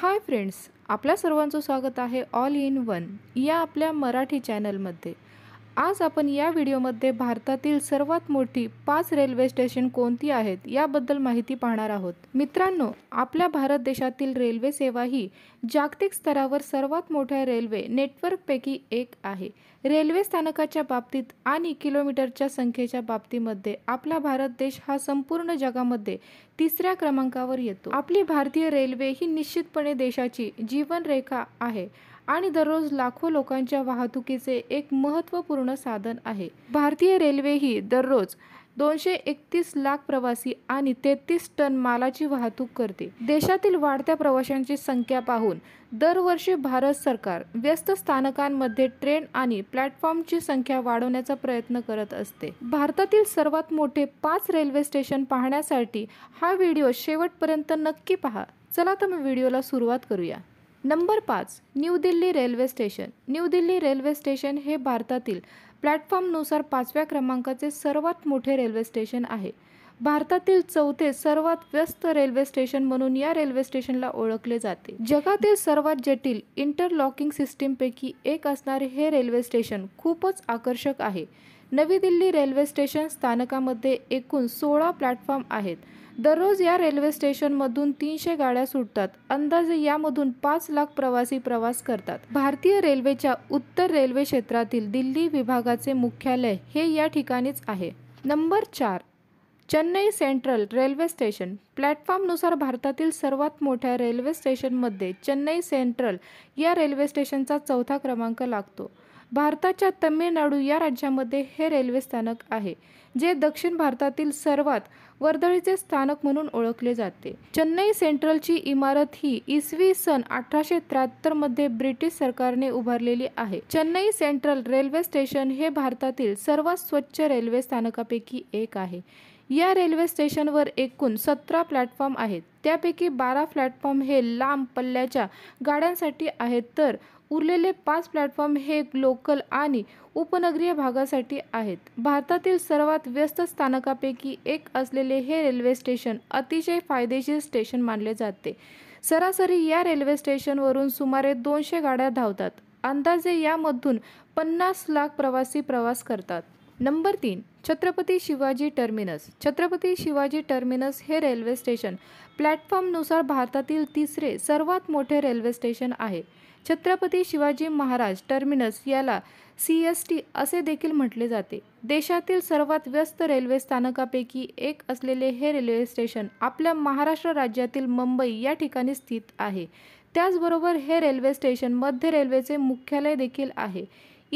Hi friends, आपल्या सर्वांचं स्वागत आहे ऑल इन वन या आपल्या मराठी चॅनलमध्ये। आज आपण या व्हिडिओमध्ये भारतातील सर्वात मोठी 5 रेल्वे स्टेशन कोणती आहेत याबद्दल माहिती पाहणार आहोत। मित्रांनो, आपल्या भारत देशातील रेल्वे सेवा ही जागतिक स्तरावर सर्वात मोठ्या रेल्वे नेटवर्कपैकी एक आहे। रेल्वे स्थानकाच्या बाबतीत आणि किलोमीटरच्या संख्येच्या बाबतीमध्ये आपला भारत देश हा संपूर्ण जगामध्ये तिसऱ्या क्रमांकावर येतो। आपली भारतीय रेल्वे ही निश्चितपणे देशाची जीवनरेखा आहे आणि दररोज लाखो लोकांच्या वाहतुकीचे एक महत्त्वपूर्ण साधन आहे। भारतीय रेल्वे ही दररोज 231 लाख प्रवासी आणि 33 टन मालाची वाहतूक करते। देशातील वाढत्या प्रवाशांची संख्या पाहून दरवर्षी भारत सरकार व्यस्त स्थानकांमध्ये ट्रेन आणि प्लॅटफॉर्मची संख्या वाढवण्याचा प्रयत्न करत असते। भारतातील सर्वात मोठे 5 रेल्वे स्टेशन पाहण्यासाठी हा व्हिडिओ शेवटपर्यंत नक्की पहा। चला तर मग व्हिडिओला सुरुवात करूया। Number 5, new Delhi railway station. New Delhi railway station हे भारतातील प्लॅटफॉर्मनुसार 5व्या क्रमांकाचे सर्वात मोठे रेल्वे स्टेशन आहे। भारतातील 4थे सर्वात व्यस्त रेल्वे स्टेशन म्हणून या रेल्वे स्टेशनला ओळखले जाते। जगातील सर्वात जटिल इंटरलॉकिंग सिस्टीमपैकी एक असणारे हे रेल्वे स्टेशन खूपच आकर्षक आहे। नवी दिल्ली रेल्वे स्टेशन स्थानकामध्ये एकूण 16 प्लॅटफॉर्म आहेत। दररोज या रेल्वे स्टेशनमधून 300 गाड्या सुटतात। अंदाजे यामधून 5 लाख प्रवासी प्रवास करतात। भारतीय रेल्वेच्या उत्तर रेल्वे क्षेत्रातील दिल्ली विभागाचे मुख्यालय हे या ठिकाणीच आहे। Number 4, Chennai central railway station. प्लॅटफॉर्मनुसार भारतातील सर्वात मोठ्या रेल्वे स्टेशनमध्ये चेन्नई सेंट्रल या रेल्वे स्टेशनचा 4था क्रमांक लागतो। भारताच्या तमिळनाडू या राज्यामध्ये हे रेल्वे स्थानक आहे, जे दक्षिण भारतातील सर्वात वर्दळीचे स्थानक म्हणून ओळखले जाते। चेन्नई सेंट्रलची इमारत ही इसवी सन 1873 मध्ये ब्रिटिश सरकारने उभारलेली आहे। चेन्नई सेंट्रल रेल्वे स्टेशन हे भारतातील सर्वात स्वच्छ रेल्वे स्थानकापैकी एक आहे। या रेल्वे स्टेशनवर एकूण 17 प्लॅटफॉर्म आहेत। त्यापैकी 12 प्लॅटफॉर्म हे लांब पल्ल्याच्या गाड्यांसाठी आहेत, तर उरलेले 5 प्लॅटफॉर्म हे लोकल आणि उपनगरीय भागासाठी आहेत। भारतातील सर्वात व्यस्त स्थानकापैकी एक असलेले हे रेल्वे स्टेशन अतिशय फायदेशीर स्टेशन मानले जाते। सरासरी या रेल्वे स्टेशनवरून सुमारे 200 गाड्या धावतात। अंदाजे यामधून 50 लाख प्रवासी प्रवास करतात। Number 3, Chhatrapati Shivaji terminus. Chhatrapati Shivaji terminus हे रेल्वे स्टेशन प्लॅटफॉर्मनुसार भारतातील 3रे सर्वात मोठे रेल्वे स्टेशन आहे। छत्रपती शिवाजी महाराज टर्मिनस याला CST असे देखील म्हटले जाते। देशातील सर्वात व्यस्त रेल्वे स्थानकापैकी एक असलेले हे रेल्वे स्टेशन आपल्या महाराष्ट्र राज्यातील मुंबई या ठिकाणी स्थित आहे। त्याचबरोबर हे रेल्वे स्टेशन मध्य रेल्वेचे मुख्यालय देखील आहे।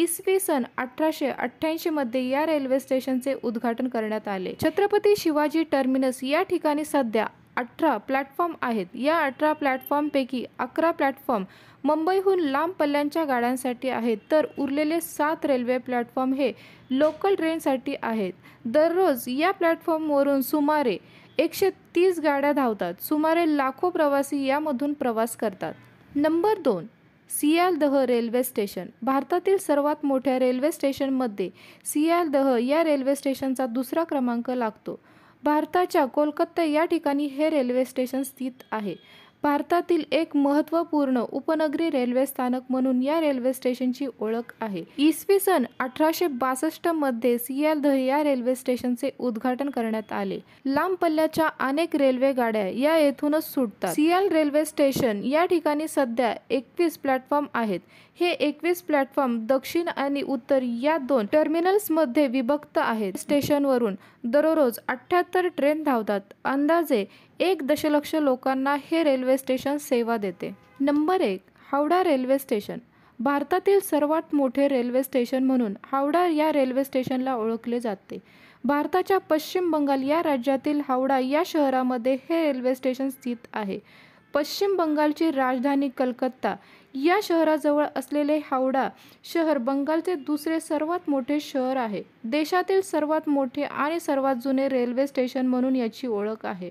इसवी सन 1888 मध्ये या रेल्वे स्टेशनचे उद्घाटन करण्यात आले। छत्रपती शिवाजी टर्मिनस या ठिकाणी सध्या 18 प्लॅटफॉर्म आहेत। या 18 प्लॅटफॉर्मपैकी 11 प्लॅटफॉर्म मुंबईहून लांब पल्ल्यांच्या गाड्यांसाठी आहेत, तर उरलेले 7 रेल्वे प्लॅटफॉर्म हे लोकल ट्रेनसाठी आहेत। दररोज या प्लॅटफॉर्मवरून सुमारे 130 गाड्या धावतात। सुमारे लाखो प्रवासी यामधून प्रवास करतात। Number 2, Sealdah railway station. भारतातील सर्वात मोठ्या रेल्वे स्टेशनमध्ये सियालदह या रेल्वे स्टेशनचा 2रा क्रमांक लागतो। भारताच्या कोलकाता या ठिकाणी हे रेल्वे स्टेशन स्थित आहे। भारतातील एक महत्त्वपूर्ण उपनगरी रेल्वे स्थानक म्हणून या रेल्वे स्टेशनची ओळख आहे। इसवी सन 1862 मध्ये सियालदह या रेल्वे स्टेशनचे उद्घाटन करण्यात आले। लांब पल्ल्याच्या अनेक रेल्वे गाड्या या येथूनच सुटतात। सियाल रेल्वे स्टेशन या ठिकाणी सध्या 21 प्लॅटफॉर्म आहेत। हे 21 प्लॅटफॉर्म दक्षिण आणि उत्तर या 2 टर्मिनल्समध्ये विभक्त आहेत। स्टेशनवरून दररोज 78 ट्रेन धावतात। अंदाजे 1 दशलक्ष लोकांना हे रेल्वे स्टेशन सेवा देते। Number 1, Howrah railway station. भारतातील सर्वात मोठे रेल्वे स्टेशन म्हणून हावडा या रेल्वे स्टेशनला ओळखले जाते। भारताच्या पश्चिम बंगाल या राज्यातील हावडा या शहरामध्ये हे रेल्वे स्टेशन स्थित आहे। पश्चिम बंगालची राजधानी कलकत्ता या शहराजवळ असलेले हावडा शहर बंगालचे 2रे सर्वात मोठे शहर आहे। देशातील सर्वात मोठे आणि सर्वात जुने रेल्वे स्टेशन म्हणून याची ओळख आहे।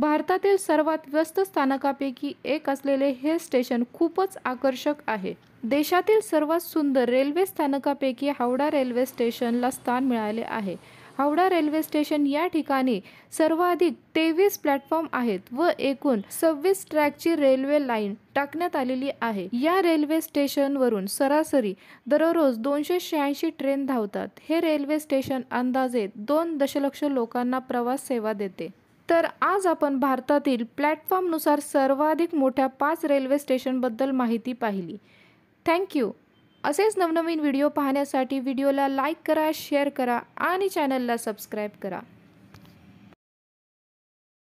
भारतातील सर्वात व्यस्त स्थानकापैकी एक असलेले हे स्टेशन खूपच आकर्षक आहे। देशातील सर्वात सुंदर रेल्वे स्थानकापैकी हावडा रेल्वे स्टेशनला स्थान मिळाले आहे। हावडा रेल्वे स्टेशन या ठिकाणी सर्वाधिक 23 प्लॅटफॉर्म आहेत व एकूण 26 ट्रॅकची रेल्वे लाईन टाकण्यात आलेली आहे। या रेल्वे स्टेशनवरून सरासरी दररोज 286 ट्रेन धावतात। हे रेल्वे स्टेशन अंदाजे 2 दशलक्ष लोकांना प्रवास सेवा देते। तर आज आपण भारतातील प्लॅटफॉर्मनुसार सर्वाधिक मोठ्या 5 रेल्वे स्टेशनबद्दल माहिती पाहिली। थँक्यू। असेच नवनवीन व्हिडिओ पाहण्यासाठी व्हिडिओला लाईक करा, शेअर करा आणि चॅनलला सबस्क्राईब करा।